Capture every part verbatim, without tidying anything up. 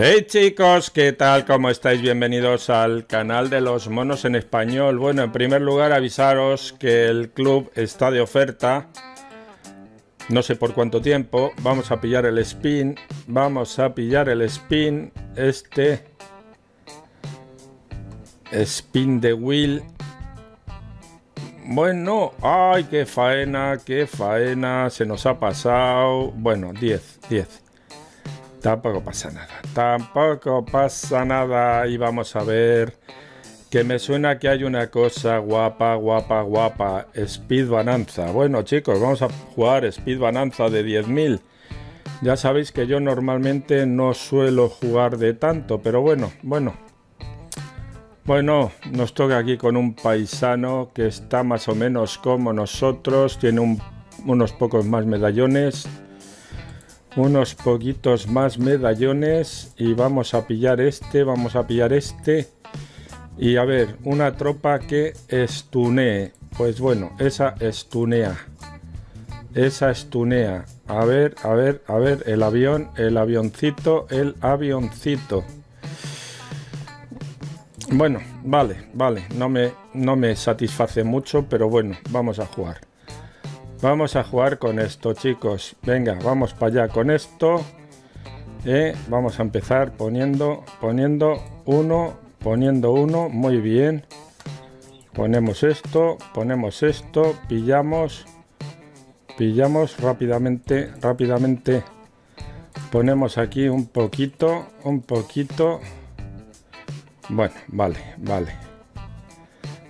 Hey chicos, ¿qué tal? ¿Cómo estáis? Bienvenidos al canal de los monos en español. Bueno, en primer lugar avisaros que el club está de oferta. No sé por cuánto tiempo. Vamos a pillar el spin. Vamos a pillar el spin. Este spin de wheel. Bueno, ay, qué faena, qué faena, se nos ha pasado. Bueno, diez, diez. Tampoco pasa nada, tampoco pasa nada. Y vamos a ver, que me suena que hay una cosa guapa, guapa, guapa. Speed Bonanza. Bueno, chicos, vamos a jugar Speed Bonanza de diez mil. Ya sabéis que yo normalmente no suelo jugar de tanto, pero bueno, bueno. Bueno, nos toca aquí con un paisano que está más o menos como nosotros. Tiene un, unos pocos más medallones. Unos poquitos más medallones. Y vamos a pillar este, vamos a pillar este. Y a ver, una tropa que estunee. Pues bueno, esa estunea. Esa estunea. A ver, a ver, a ver, el avión, el avioncito, el avioncito. Bueno, vale, vale, no me, no me satisface mucho, pero bueno, vamos a jugar. Vamos a jugar con esto, chicos. Venga, vamos para allá con esto. Eh, vamos a empezar poniendo, poniendo uno, poniendo uno, muy bien. Ponemos esto, ponemos esto, pillamos, pillamos rápidamente, rápidamente. Ponemos aquí un poquito, un poquito... Bueno, vale, vale.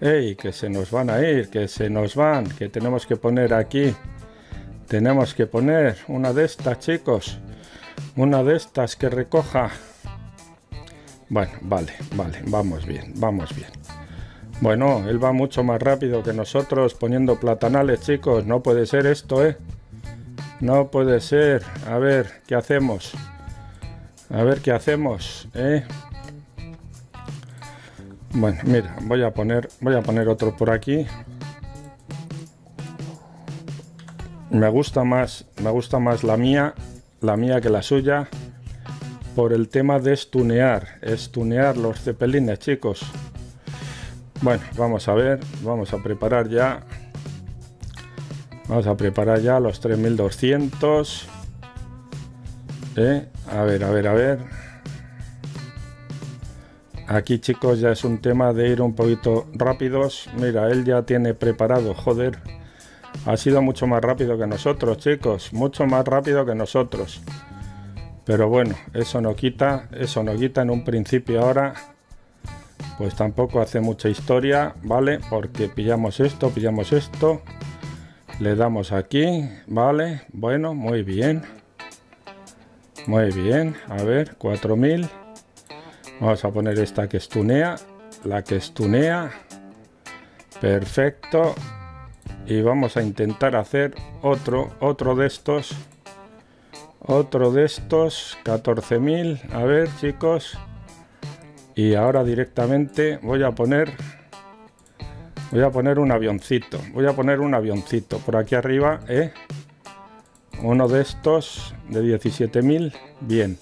¡Ey! Que se nos van a ir, que se nos van, que tenemos que poner aquí. Tenemos que poner una de estas, chicos. Una de estas que recoja. Bueno, vale, vale, vamos bien, vamos bien. Bueno, él va mucho más rápido que nosotros poniendo platanales, chicos. No puede ser esto, ¿eh? No puede ser. A ver, ¿qué hacemos? A ver, ¿qué hacemos? ¿Eh? Bueno, mira, voy a poner, voy a poner otro por aquí. Me gusta más, me gusta más la mía, la mía que la suya, por el tema de stunear, stunear los Zepelines, chicos. Bueno, vamos a ver, vamos a preparar ya, vamos a preparar ya los tres mil doscientos. ¿Eh? A ver, a ver, a ver. Aquí, chicos, ya es un tema de ir un poquito rápidos. Mira, él ya tiene preparado, joder. Ha sido mucho más rápido que nosotros, chicos. Mucho más rápido que nosotros. Pero bueno, eso no quita, eso no quita en un principio ahora. Pues tampoco hace mucha historia, ¿vale? Porque pillamos esto, pillamos esto. Le damos aquí, ¿vale? Bueno, muy bien. Muy bien. A ver, cuatro mil. Vamos a poner esta que estunea, la que estunea, perfecto, y vamos a intentar hacer otro, otro de estos, otro de estos, catorce mil, a ver, chicos, y ahora directamente voy a poner, voy a poner un avioncito, voy a poner un avioncito, por aquí arriba, ¿eh? Uno de estos de diecisiete mil, bien.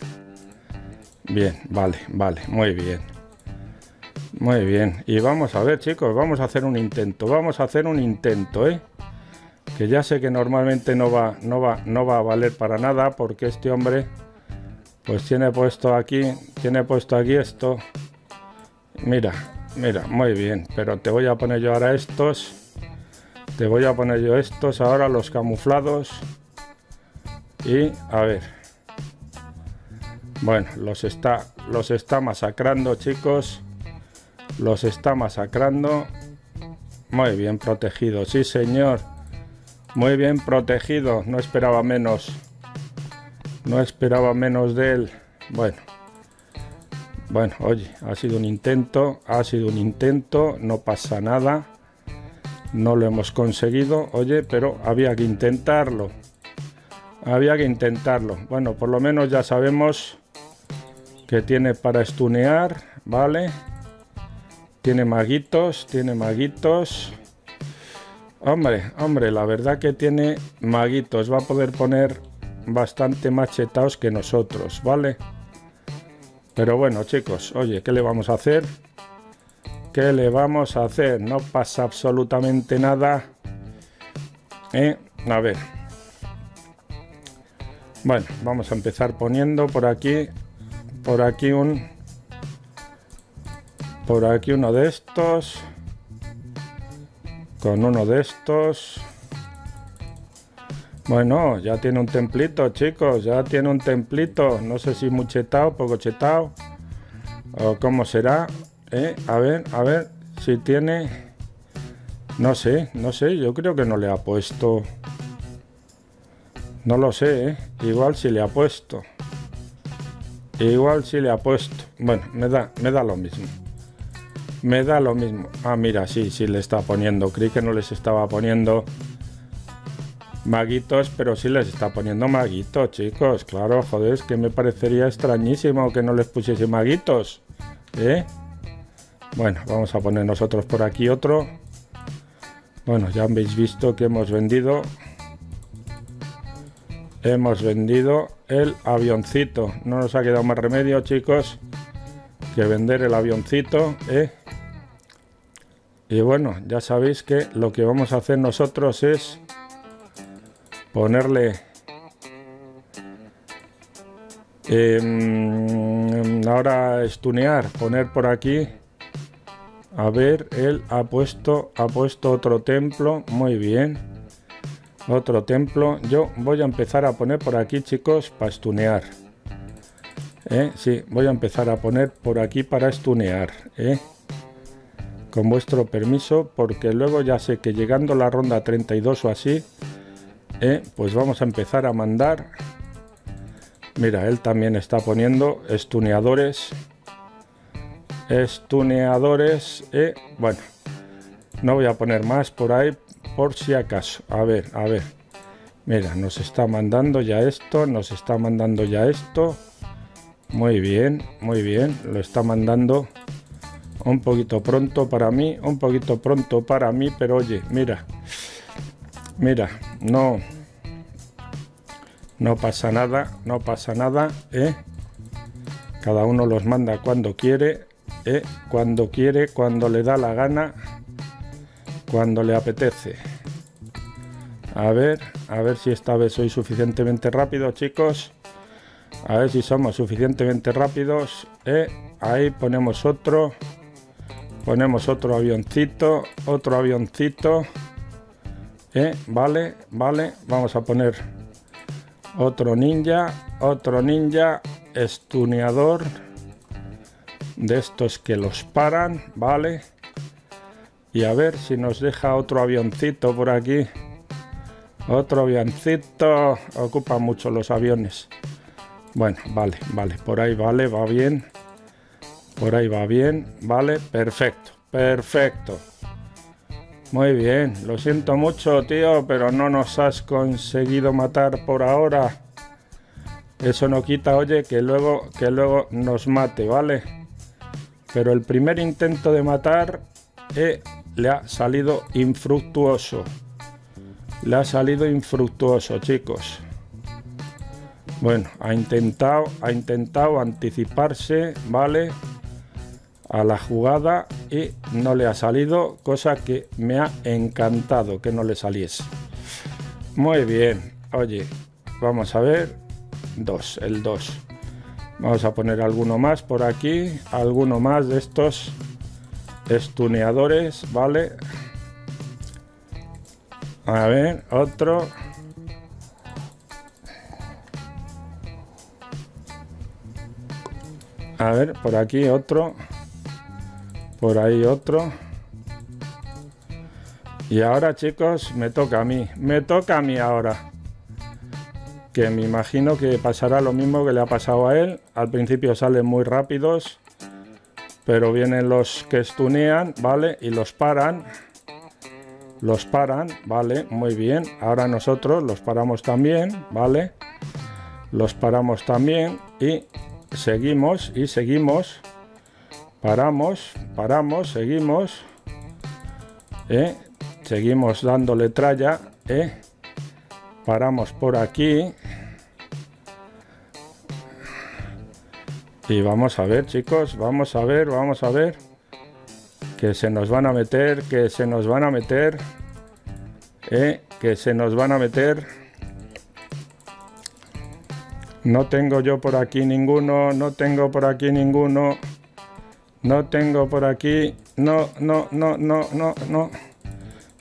Bien, vale, vale, muy bien. Muy bien. Y vamos a ver, chicos, vamos a hacer un intento. Vamos a hacer un intento, ¿eh? Que ya sé que normalmente no va, no va, no va a valer para nada, porque este hombre, pues tiene puesto aquí, tiene puesto aquí esto. Mira, mira, muy bien. Pero te voy a poner yo ahora estos. Te voy a poner yo estos ahora, los camuflados. Y, a ver... Bueno, los está, los está masacrando, chicos. Los está masacrando. Muy bien protegido, sí señor. Muy bien protegido. No esperaba menos. No esperaba menos de él. Bueno. Bueno, oye, ha sido un intento. Ha sido un intento. No pasa nada. No lo hemos conseguido. Oye, pero había que intentarlo. Había que intentarlo. Bueno, por lo menos ya sabemos... que tiene para stunear, ¿vale? Tiene maguitos, tiene maguitos. Hombre, hombre, la verdad que tiene maguitos. Va a poder poner bastante machetados que nosotros, ¿vale? Pero bueno, chicos, oye, ¿qué le vamos a hacer? ¿Qué le vamos a hacer? No pasa absolutamente nada. Eh, a ver. Bueno, vamos a empezar poniendo por aquí, por aquí un... Por aquí uno de estos... Con uno de estos. Bueno, ya tiene un templito, chicos. Ya tiene un templito. No sé si muy chetao, poco chetao. O cómo será. ¿Eh? A ver, a ver. Si tiene... No sé, no sé. Yo creo que no le ha puesto. No lo sé, ¿eh? Igual si le ha puesto. Igual si le ha puesto. Bueno, me da, me da lo mismo. Me da lo mismo. Ah, mira, sí, sí le está poniendo. Creí que no les estaba poniendo maguitos, pero sí les está poniendo maguitos, chicos. Claro, joder, es que me parecería extrañísimo que no les pusiese maguitos, ¿eh? Bueno, vamos a poner nosotros por aquí otro. Bueno, ya habéis visto que hemos vendido. Hemos vendido el avioncito. No nos ha quedado más remedio, chicos, que vender el avioncito, ¿eh? Y bueno, ya sabéis que lo que vamos a hacer nosotros es ponerle eh, ahora stunear, poner por aquí. A ver, él ha puesto ha puesto otro templo, muy bien, otro templo. Yo voy a empezar a poner por aquí, chicos, para stunear. Eh, sí, voy a empezar a poner por aquí para stunear, eh, con vuestro permiso, porque luego ya sé que llegando la ronda treinta y dos o así, eh, pues vamos a empezar a mandar. Mira, él también está poniendo stuneadores, stuneadores, eh, bueno, no voy a poner más por ahí por si acaso. A ver, a ver, mira, nos está mandando ya esto, nos está mandando ya esto. Muy bien, muy bien, lo está mandando un poquito pronto para mí, un poquito pronto para mí, pero oye, mira, mira, no, no pasa nada, no pasa nada, ¿eh? Cada uno los manda cuando quiere, ¿eh? Cuando quiere, cuando le da la gana, cuando le apetece. A ver, a ver si esta vez soy suficientemente rápido, chicos. A ver si somos suficientemente rápidos, ¿eh? Ahí ponemos otro. Ponemos otro avioncito. Otro avioncito. ¿Eh? Vale, vale. Vamos a poner otro ninja. Otro ninja. Stuneador. De estos que los paran. Vale. Y a ver si nos deja otro avioncito por aquí. Otro avioncito. Ocupan mucho los aviones. Bueno, vale, vale, por ahí vale, va bien. Por ahí va bien, vale, perfecto, perfecto. Muy bien, lo siento mucho, tío, pero no nos has conseguido matar por ahora. Eso no quita, oye, que luego, que luego nos mate, ¿vale? Pero el primer intento de matar eh, le ha salido infructuoso. Le ha salido infructuoso, chicos. Bueno, ha intentado, ha intentado anticiparse, ¿vale? A la jugada y no le ha salido, cosa que me ha encantado que no le saliese. Muy bien, oye, vamos a ver, dos, el dos. Vamos a poner alguno más por aquí, alguno más de estos stuneadores, ¿vale? A ver, otro... A ver, por aquí otro, por ahí otro. Y ahora, chicos, me toca a mí, me toca a mí ahora. Que me imagino que pasará lo mismo que le ha pasado a él. Al principio salen muy rápidos, pero vienen los que stunean, ¿vale? Y los paran, los paran, ¿vale? Muy bien, ahora nosotros los paramos también, ¿vale? Los paramos también y... seguimos y seguimos, paramos, paramos, seguimos, ¿eh? Seguimos dándole tralla, ¿eh? Paramos por aquí. Y vamos a ver, chicos, vamos a ver, vamos a ver. Que se nos van a meter, que se nos van a meter. Eh, que se nos van a meter. No tengo yo por aquí ninguno, no tengo por aquí ninguno. No tengo por aquí, no, no, no, no, no, no.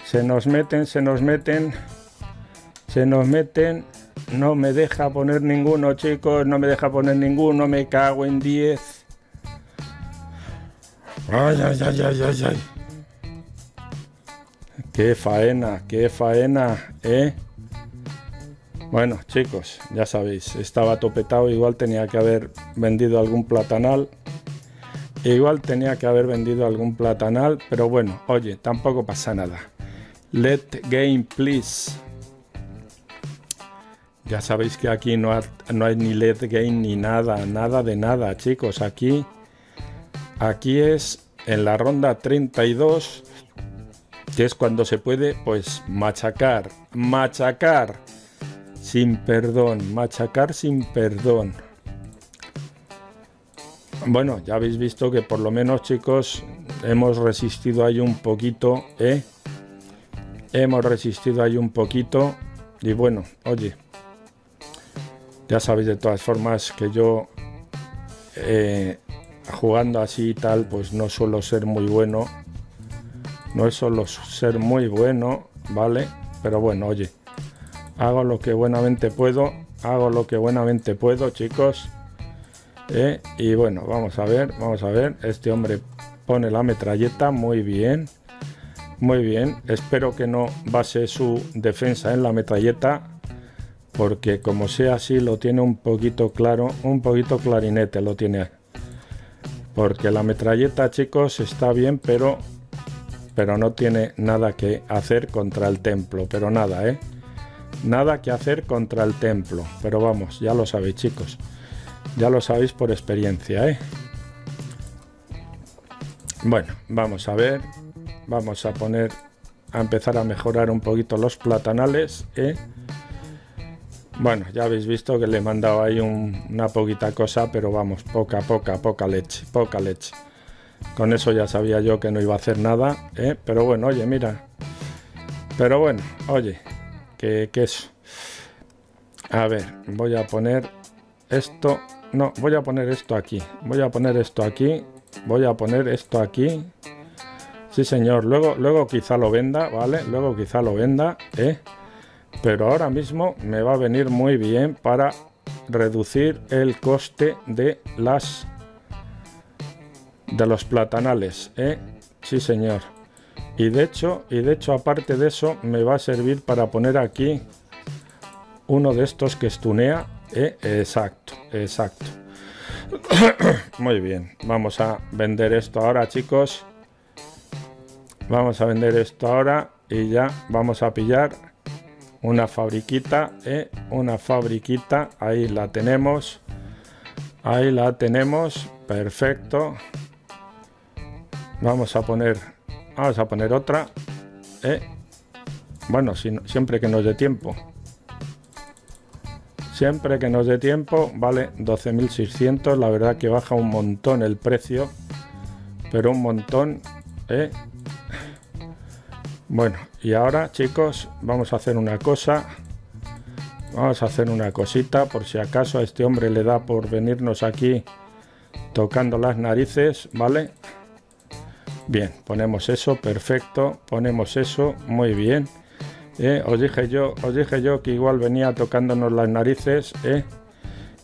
Se nos meten, se nos meten. Se nos meten. No me deja poner ninguno, chicos. No me deja poner ninguno. Me cago en diez. Ay, ay, ay, ay, ay, ay. Qué faena, qué faena, ¿eh? Bueno, chicos, ya sabéis. Estaba topetado. Igual tenía que haber vendido algún platanal. Igual tenía que haber vendido algún platanal. Pero bueno, oye, tampoco pasa nada. Let game, please. Ya sabéis que aquí no, ha, no hay ni led game ni nada, nada de nada, chicos. Aquí, aquí es en la ronda treinta y dos, que es cuando se puede, pues, machacar, machacar sin perdón, machacar sin perdón. Bueno, ya habéis visto que por lo menos, chicos, hemos resistido ahí un poquito, ¿eh? Hemos resistido ahí un poquito y bueno, oye. Ya sabéis de todas formas que yo eh, jugando así y tal, pues no suelo ser muy bueno. No suelo ser muy bueno, ¿vale? Pero bueno, oye, hago lo que buenamente puedo. Hago lo que buenamente puedo, chicos. Eh, y bueno, vamos a ver, vamos a ver. Este hombre pone la metralleta, muy bien. Muy bien, espero que no base su defensa en la metralleta. Porque como sea así, lo tiene un poquito claro, un poquito clarinete lo tiene. Porque la metralleta, chicos, está bien, pero, pero no tiene nada que hacer contra el templo. Pero nada, ¿eh? Nada que hacer contra el templo. Pero vamos, ya lo sabéis, chicos. Ya lo sabéis por experiencia, ¿eh? Bueno, vamos a ver. Vamos a poner, a empezar a mejorar un poquito los platanales, ¿eh? Bueno, ya habéis visto que le he mandado ahí un, una poquita cosa, pero vamos, poca, poca, poca leche, poca leche. Con eso ya sabía yo que no iba a hacer nada, ¿eh? Pero bueno, oye, mira. Pero bueno, oye, que, que eso. A ver, voy a poner esto, no, voy a poner esto aquí, voy a poner esto aquí, voy a poner esto aquí. Sí, señor, luego, luego quizá lo venda, ¿vale? Luego quizá lo venda, ¿eh? Pero ahora mismo me va a venir muy bien para reducir el coste de las de los platanales, ¿eh? Sí, señor. Y de hecho, y de hecho, aparte de eso, me va a servir para poner aquí uno de estos que estunea, ¿eh? Exacto, exacto. Muy bien. Vamos a vender esto ahora, chicos. Vamos a vender esto ahora y ya vamos a pillar una fabriquita, ¿eh? Una fabriquita, ahí la tenemos, ahí la tenemos, perfecto. Vamos a poner, vamos a poner otra, ¿eh? Bueno, si, siempre que nos dé tiempo, siempre que nos dé tiempo, vale doce mil seiscientos, la verdad que baja un montón el precio, pero un montón, ¿eh? Bueno, y ahora, chicos, vamos a hacer una cosa. Vamos a hacer una cosita, por si acaso a este hombre le da por venirnos aquí tocando las narices, ¿vale? Bien, ponemos eso, perfecto. Ponemos eso, muy bien. Eh, os dije yo, os dije yo que igual venía tocándonos las narices, ¿eh?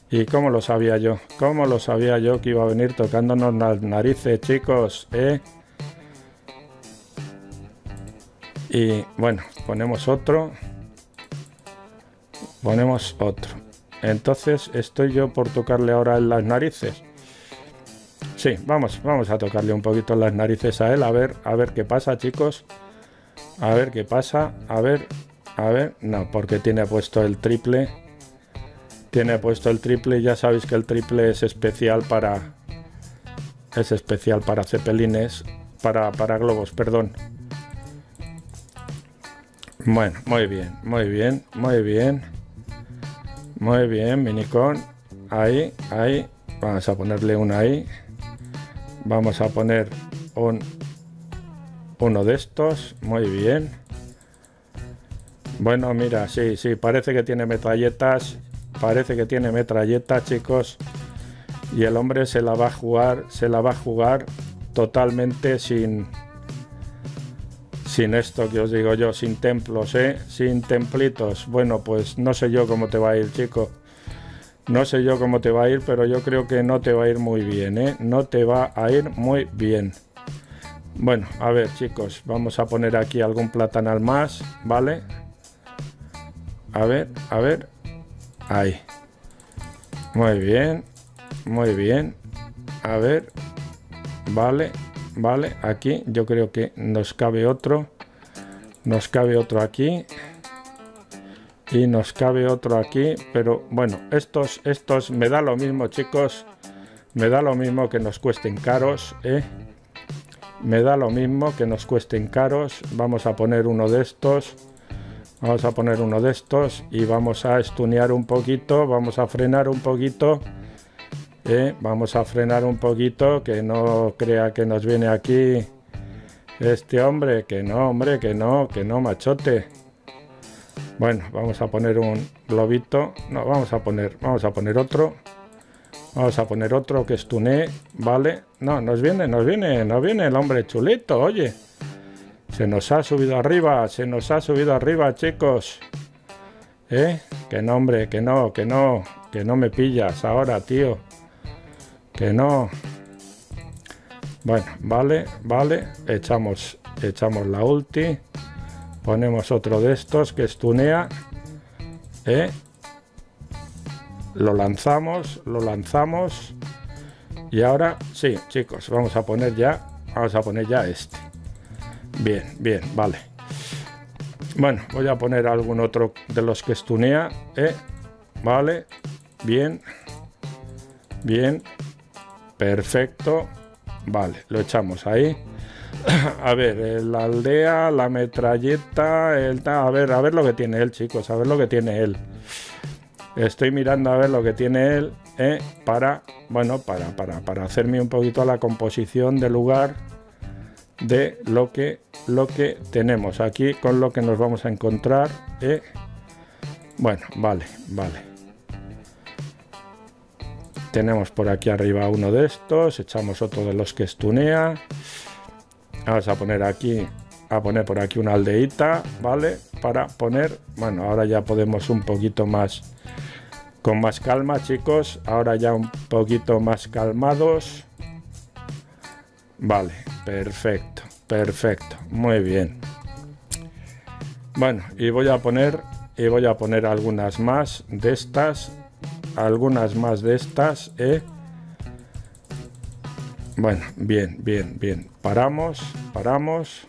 ¿Y cómo lo sabía yo? ¿Cómo lo sabía yo que iba a venir tocándonos las narices, chicos? ¿Eh? Y bueno, ponemos otro, ponemos otro. Entonces, ¿estoy yo por tocarle ahora en las narices? Sí, vamos, vamos a tocarle un poquito las narices a él, a ver, a ver qué pasa, chicos. A ver qué pasa, a ver, a ver, no, porque tiene puesto el triple. Tiene puesto el triple, ya sabéis que el triple es especial para, es especial para Zepelines, para, para globos, perdón. Bueno, muy bien, muy bien, muy bien. Muy bien, MiniKong. Ahí, ahí. Vamos a ponerle una ahí. Vamos a poner un uno de estos. Muy bien. Bueno, mira, sí, sí, parece que tiene metralletas. Parece que tiene metralletas, chicos. Y el hombre se la va a jugar, se la va a jugar totalmente sin... Sin esto que os digo yo, sin templos, ¿eh? Sin templitos. Bueno, pues no sé yo cómo te va a ir, chico. No sé yo cómo te va a ir, pero yo creo que no te va a ir muy bien, ¿eh? No te va a ir muy bien. Bueno, a ver, chicos, vamos a poner aquí algún platanal más, ¿vale? A ver, a ver. Ahí. Muy bien, muy bien. A ver. Vale. Vale, aquí yo creo que nos cabe otro, nos cabe otro aquí y nos cabe otro aquí, pero bueno, estos, estos me da lo mismo, chicos, me da lo mismo que nos cuesten caros, ¿eh? Me da lo mismo que nos cuesten caros. Vamos a poner uno de estos, vamos a poner uno de estos y vamos a stunear un poquito, vamos a frenar un poquito. Eh, vamos a frenar un poquito, que no crea que nos viene aquí este hombre, que no, hombre, que no, que no, machote. Bueno, vamos a poner un globito, no, vamos a poner, vamos a poner otro, vamos a poner otro que stunee, vale, no, nos viene, nos viene, nos viene el hombre chulito, oye, se nos ha subido arriba, se nos ha subido arriba, chicos, eh, que no, hombre, que no, que no, que no me pillas ahora, tío. Que no. Bueno, vale, vale. Echamos, echamos la ulti. Ponemos otro de estos que stunea. ¿Eh? Lo lanzamos, lo lanzamos. Y ahora, sí, chicos, vamos a poner ya. Vamos a poner ya este. Bien, bien, vale. Bueno, voy a poner algún otro de los que stunea. ¿Eh? Vale. Bien. Bien. Perfecto, vale, lo echamos ahí. A ver, la aldea, la metralleta, el... a ver, a ver lo que tiene él, chicos, a ver lo que tiene él. Estoy mirando a ver lo que tiene él, eh, para, bueno, para, para, para hacerme un poquito a la composición del lugar de lo que, lo que tenemos aquí, con lo que nos vamos a encontrar. Eh. Bueno, vale, vale. Tenemos por aquí arriba uno de estos, echamos otro de los que stunea. Vamos a poner aquí, a poner por aquí una aldeita, ¿vale? Para poner, bueno, ahora ya podemos un poquito más, con más calma, chicos. Ahora ya un poquito más calmados. Vale, perfecto, perfecto, muy bien. Bueno, y voy a poner, y voy a poner algunas más de estas. Algunas más de estas, ¿eh? Bueno, bien, bien, bien. Paramos, paramos.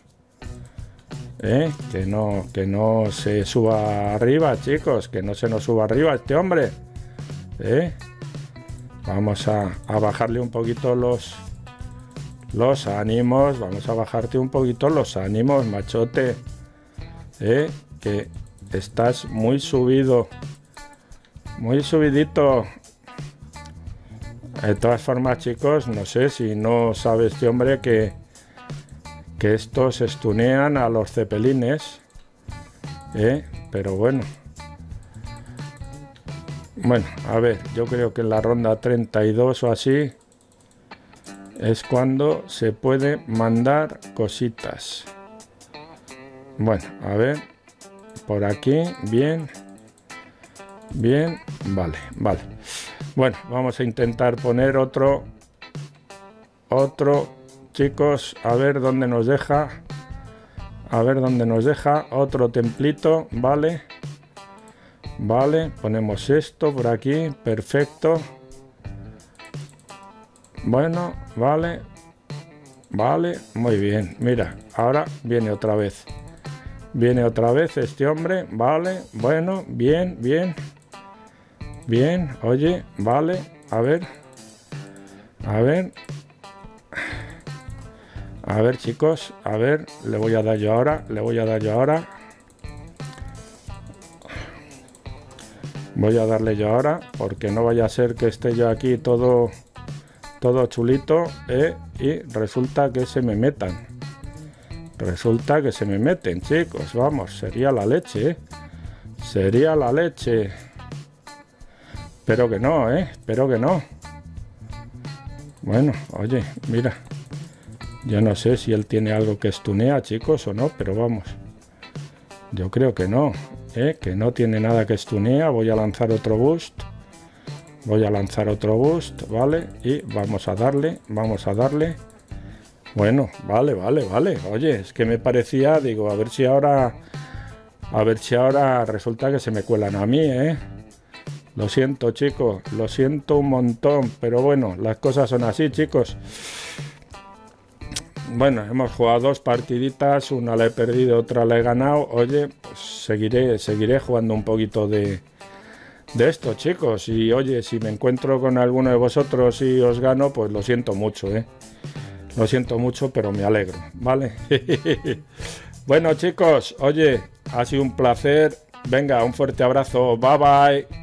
¿Eh? Que no, que no se suba arriba, chicos. Que no se nos suba arriba este hombre. ¿Eh? Vamos a, a bajarle un poquito los, los ánimos. Vamos a bajarte un poquito los ánimos, machote. ¿Eh? Que estás muy subido. Muy subidito. De todas formas, chicos, no sé si no sabe este hombre que, que estos stunean a los Zepelines. ¿Eh? Pero bueno. Bueno, a ver, yo creo que en la ronda treinta y dos o así es cuando se puede mandar cositas. Bueno, a ver. Por aquí, bien. Bien, vale, vale. Bueno, vamos a intentar poner otro, otro, chicos, a ver dónde nos deja, a ver dónde nos deja, otro templito, vale, vale, ponemos esto por aquí, perfecto, bueno, vale, vale, muy bien, mira, ahora viene otra vez, viene otra vez este hombre, vale, bueno, bien, bien. Bien, oye, vale, a ver, a ver, a ver, chicos, a ver, le voy a dar yo ahora, le voy a dar yo ahora, Voy a darle yo ahora, porque no vaya a ser que esté yo aquí todo, todo chulito, ¿eh? Y resulta que se me metan. Resulta que se me meten, chicos. Vamos, sería la leche, ¿eh? Sería la leche. Espero que no, ¿eh? Espero que no. Bueno, oye, mira. Yo no sé si él tiene algo que stunea, chicos, o no, pero vamos. Yo creo que no, ¿eh? Que no tiene nada que stunea. Voy a lanzar otro boost. Voy a lanzar otro boost, ¿vale? Y vamos a darle, vamos a darle. Bueno, vale, vale, vale. Oye, es que me parecía, digo, a ver si ahora... A ver si ahora resulta que se me cuelan a mí, ¿eh? Lo siento, chicos, lo siento un montón, pero bueno, las cosas son así, chicos. Bueno, hemos jugado dos partiditas, una la he perdido, otra la he ganado. Oye, pues seguiré, seguiré jugando un poquito de, de esto, chicos. Y oye, si me encuentro con alguno de vosotros y os gano, pues lo siento mucho, ¿eh? Lo siento mucho, pero me alegro, ¿vale? Bueno, chicos, oye, ha sido un placer. Venga, un fuerte abrazo. Bye, bye.